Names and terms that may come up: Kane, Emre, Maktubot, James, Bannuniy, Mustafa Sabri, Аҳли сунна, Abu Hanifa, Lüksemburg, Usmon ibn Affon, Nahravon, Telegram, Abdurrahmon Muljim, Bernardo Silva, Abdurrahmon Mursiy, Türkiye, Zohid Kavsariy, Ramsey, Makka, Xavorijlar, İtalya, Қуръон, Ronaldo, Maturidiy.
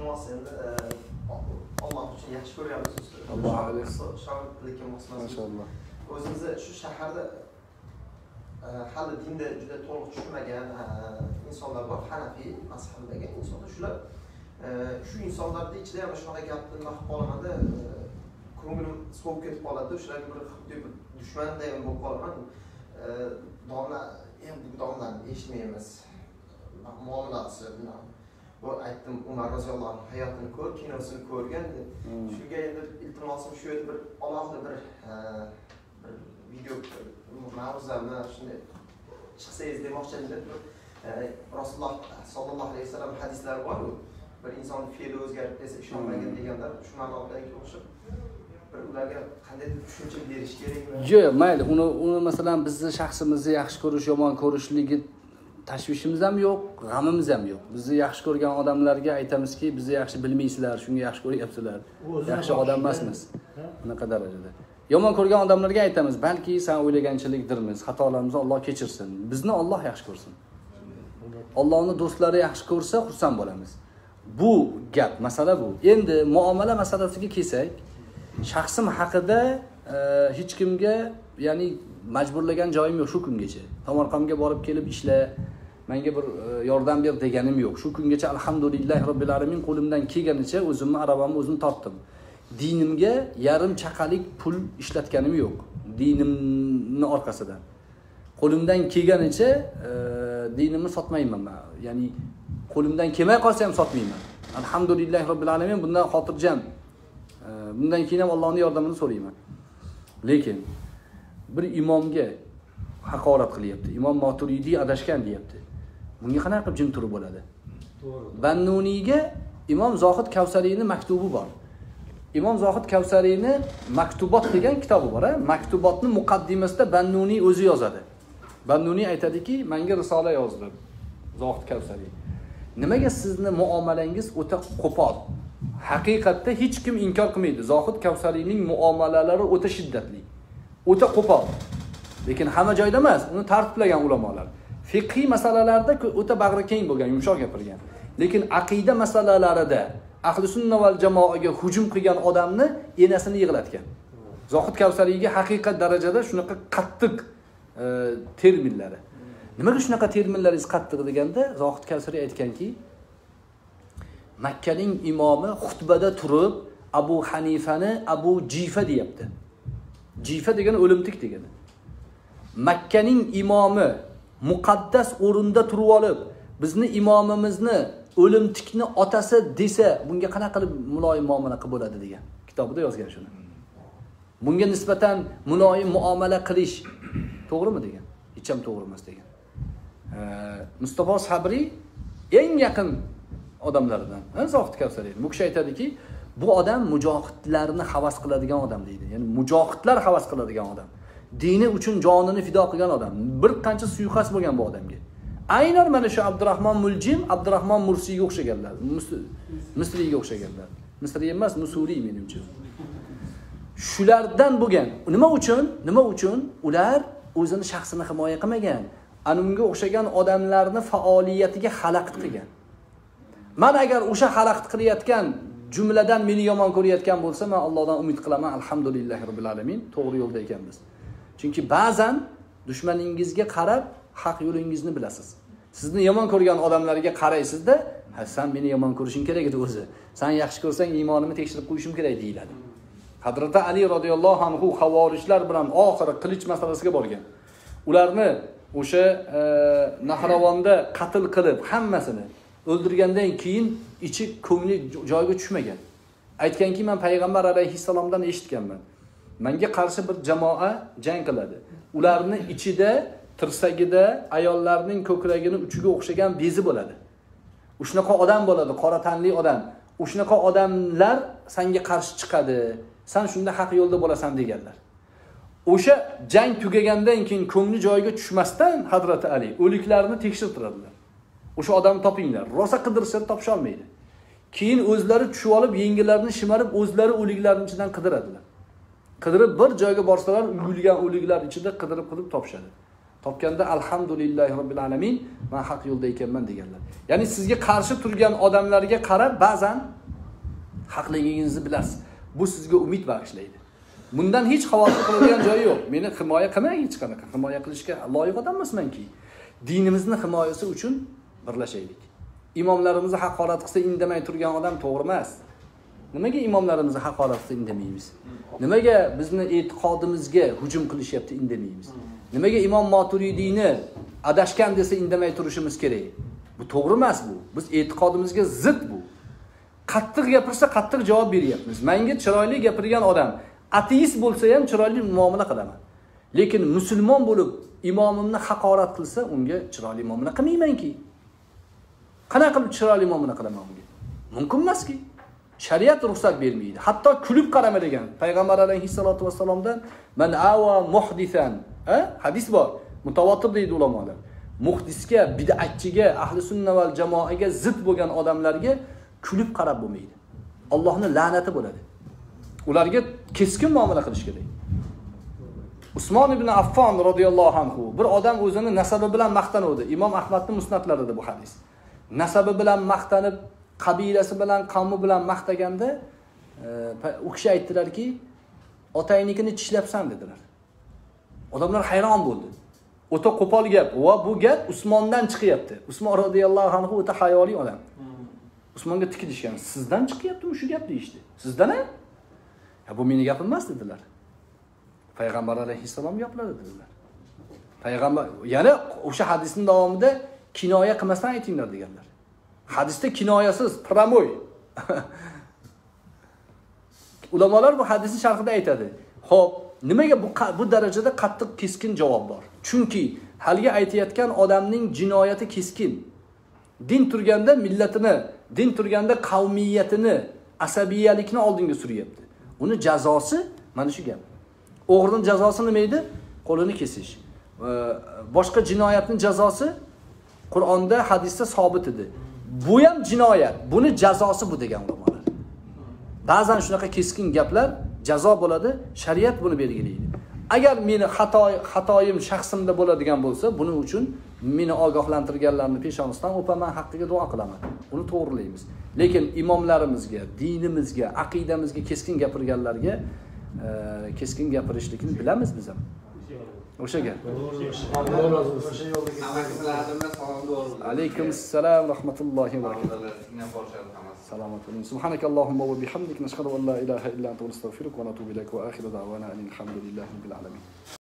Yılmaz seni Allah için yaxshi ko'ryapmiz. Alloh alaykum. Shogirdlikka muhtasib. Maşallah. O'zingizni shu shaharda hali dinda juda to'liq tushunmagan insonlar bor, Hanafiy mazhabidagi insonlar shular. Shu insonlarning ichida ham shunaqa gapni mahqolamada ko'nglim so'lib ketib qoladi. Shularga bir xuddi dushmanday bo'lib qolaman. Domla endi bu domlarni eshitmaymiz. Muomalasi bilan bu aytdim Umar roziyallohu anhu hayotini ko'r, kinosini ko'rgan. Shunga endi iltimosim shu yerda bir alohida bir video ma'ruzamni shunday chiqsangiz demoqchi edim. Rasululloh sollallohu alayhi vasallam hadislari bor-ku. Bir inson fe'li o'zgarib desa ishonmagan deganlar shu ma'noda o'xshab bir ularga qanday tushuncha berish kerakmi? Yo'q, mayli, uni masalan bizni shaxsimizni yaxshi ko'rish, yomon ko'rishligi tashvishimiz ham yo'q, g'amimiz ham yo'q. Bizni yaxshi ko'rgan odamlarga aytamizki, bizni yaxshi bilmaysizlar, shunga yaxshi ko'ryapsizlar. Yaxshi odam emasmiz. Bunaqa darajada. Yomon ko'rgan odamlarga aytamiz, balki sen o'ylaganchilikdirmiz, xatolarimizni Alloh kechirsin. Bizni Alloh yaxshi ko'rsin. Allohning do'stlari yaxshi ko'rsa, xursand bo'lamiz. Bu gap, masala bu. Endi muomala masalasiga kelsak, shaxsim haqida hech kimga, ya'ni majburlagan joyim yo'q shu kungacha. Tomorqamga borib kelib ishla, menga bir yordam ber deganim yo'q. Shu kungacha alhamdulillah robbil alamin qo'limdan kelganicha o'zimni arabamni o'zim tortdim. Dinimga yarim chaqalik pul ishlatganim yo'q. Dinimni orqasidan. Qo'limdan kelganicha dinimni sotmayman men. Ya'ni qo'limdan kelmay qolsa ham sotmayman. Alhamdulillah robbil alamin bundan xotirjam. Bundan keyin ham Allohning yordamini so'rayman. Lekin bir imomga haqorat qilyapti. Imom Maturidiy adashgan deyapti. Bunga qanday qilib jim turib bo'ladi? To'g'ri. Bannuniyga Imom Zohid Kavsariyning maktubi bor. Imom Zohid Kavsariyning Maktubot degan kitobi bor. Maktubotning muqaddimasida Bannuniy o'zi yozadi. Bannuniy aytadiki, menga risola yozdi Zohid Kavsariy. Nimaga sizning muomalangiz o'ta qo'pol? Haqiqatda hech kim inkor qilmaydi. Zohid Kavsariyning muomalalari o'ta shiddatli, o'ta qo'pol. Lekin hamma joyda emas, uni tartiblagan ulamolar. Fiqhiy masalalarda o'ta bag'ri keng bo'lgan, yumshoq gapirgan. Lekin aqida masalalarida ahli sunna val jamoaga hujum qilgan odamni enasini yig'latgan. Zohid Kavsariyga haqiqat darajada shunaqa qattiq terminlari. Nimaga shunaqa terminlaringiz qattiq deganda Zohid Kavsariy aytganki, Makka ning imomi xutbada turib Abu Hanifani Abu Jifa deyapti. Jifa degani o'limtik degani. Makkaning imomi muqaddas o'rinda turib olib, bizni imomimizni o'limtikni otasi desa, bunga qanaqa qilib muloyim muomala qilib bo'ladi degan. Kitobida yozgan shuni. Bunga nisbatan muloyim muomala qilish to'g'rimi degan? Hech ham to'g'ri emas degan. Mustafa Sabri eng yaqin odamlardan. Zohid Kavsariy. Bu kishi aytadiki, bu odam mujohidlarni havas qiladigan odam deydi. Ya'ni mujohidlar havas qiladigan odam. Dini uchun jonini fido qilgan odam. Bir qancha suiqas bo'lgan bu odamga. Aynan mana shu Abdurrahmon Muljim, Abdurrahmon Mursiyga o'xshaganlar. Misriyga o'xshaganlar. Misriy emas, Musuriy menimcha. Shulardan bo'lgan. Nima uchun? Nima uchun ular o'zini shaxsini himoya qilmagan, anunga o'xshagan odamlarni faoliyatiga xalaqit qilgan. Men agar o'sha xalaqit qilayotgan jumladan meni yomon ko'rayotgan bo'lsa, men Allohdan umid qilaman, alhamdulillah robbil alamin, to'g'ri yo'lda ekanmiz. Chunki ba'zan dushmaningizga qarab haq yo'lingizni bilasiz. Sizni yomon ko'rgan odamlarga qaraysiz-da, "Ha, sen meni yomon ko'rishing kerak edi o'zi. Sen yaxshi ko'rsang, iymonimni tekshirib qo'yishim kerak" deyiladi. Hazrat Ali radhiyallohu anhu xavorijlar bilan oxiri qilich masalasiga borgan. Ularni o'sha Nahravonda qatl qilib, hammasini o'ldirgandan keyin ichi ko'ngli joyiga tushmagan. Aytganki, "Men payg'ambar alayhisalomdan eshitganman. Menga qarshi bir jamoa jang qiladi. Ularni ichida, tirsagida ayollarning ko'kragini uchiga o'xshagan bezi bo'ladi. O'shnaqa odam bo'ladi, qora tanli odam. O'shnaqa odamlar senga qarshi chiqadi. Sen shunda haq yo'lda bo'lasan" deganlar. O'sha jang tugagandan keyin ko'ngli joyiga tushmasdan Hazrat Ali o'liklarni tekshirtiradilar. O'sha odamni topinglar. Rosa qidirsa topisha olmaydi. Keyin o'zlari tushib olib, yengillarini shimarib, o'zlari o'liklarning ichidan qidiradilar. Qidirib bir joyga borsalar, uyulgan o'liklar ichida qidirib topishadi. topganda alhamdulillahi robbil alamin men haq yo'lda ekanman deganlar. Ya'ni sizga qarshi turgan odamlarga qarab ba'zan haqligingizni bilasiz. Bu sizga umid bag'ishlaydi. Bundan hiç xavotir qiladigan joyi yo'q. Meni himoya qilmang, hech qanaqa himoya qilishga loyiq odam emasmanki. Dinimizni himoyasi uchun birlashaylik. İmomlarimizni haqorat qilsa indamay turgan odam to'g'ri emas. Nimaga imomlarimizni haqorat qilsa indamaymiz? Nimaga bizni e'tiqodimizga hujum qilishyapti indamaymiz? Nimaga imom Maturidiyni adashgan desa indamay turishimiz kerak? Bu to'g'ri emas bu. Biz e'tiqodimizga zid bu. Qattiq gapirsa qattiq javob beryapmiz. Menga chiroyli gapirgan odam ateist bo'lsa ham chiroyli muomala qilaman. Lekin musulmon bo'lib imomimni haqorat qilsa unga chiroyli muomala qilmaymanki. Qana qilib chiroyli muomala qilaman unga? Mumkin emaski. Şeriat ruhsat vermeydi. Hatta kulüp karama degan. Peygamber aleyhissalatu vesselam'dan men ava muhdisen. Hadis var. Mutavattır deydi ulamalar. Muhdisga, bid'atchiga, ahli sunna vel jamoaga zid bo'lgan odamlarga kulüp karab bo'lmaydi. Allah'ın laneti bo'ladi. Ularga keskin muomala qilish kerak. Usmon ibn Affon radhiyallahu anhu bir odam o'zini nasabi bilan maqtanuvdi. İmam Ahmadning musnatlarida bu hadis. Nasabi bilan maqtanib qabilasi bilan, qavmi bilan maqtaganda u kishi aytdilarki, "Otangnikini tishlabsan" dedilar. Odamlar hayron bo'ldi. O'ta qo'pol gap va bu gap Usmondan chiqyapti. Usmon radhiyallohu anhu o'ta hayoli odam. Usmonga tikilishgan, "Sizdan chiqyaptimi shu gap?" deyishdi. "Sizdan a?" "Ya bu meni gapim emas" dedilar. Payg'ambar alayhissalom gaplari dedilar. Payg'ambar yana o'sha hadisning davomida kinoya qilmasdan aytinglar deganlar. Hadiste kinoyasiz, pramoy. Ulamalar bu hadisi sharhida aytadi. Xo'p, nimaga bu darajada qattiq keskin javob bor? Chunki halga aytayotgan odamning jinoyati keskin. Din turganda millatini, din turganda qavmiyatini, asabiyalikni oldinga suryapti. Uni jazosi mana shu gap. O'g'rining jazosi nima edi? Qo'lini kesish. Boshqa jinoyatning jazosi Qur'onda, hadisda sabit edi. Bu ham jinoyat. Buni jazosi bu degan ulamalar. Ba'zan shunaqa keskin gaplar jazo bo'ladi, shariat buni belgilaydi. Agar meni xatoyim shaxsimda bo'ladigan bo'lsa, buning uchun meni ogohlantirganlarni peshonasidan o'paman, haqqiga duo qilaman. Uni to'g'rilaymiz. Lekin imomlarimizga, dinimizga, aqidamizga keskin gapirganlarga keskin gapirishlikni bilamiz biz ham. O'sha gap. Alloh razı olsun. O'sha yo'ldagi amaklarimiz salom. Aleykümselam rahmetullohi va barakatuh. Salomat bo'ling. Subhanakallohumma va bihamdik nashhadu an la ilaha illa anta astaghfiruka va atubu ilayk va axiru da'wana alhamdulillahi rabbil alamin.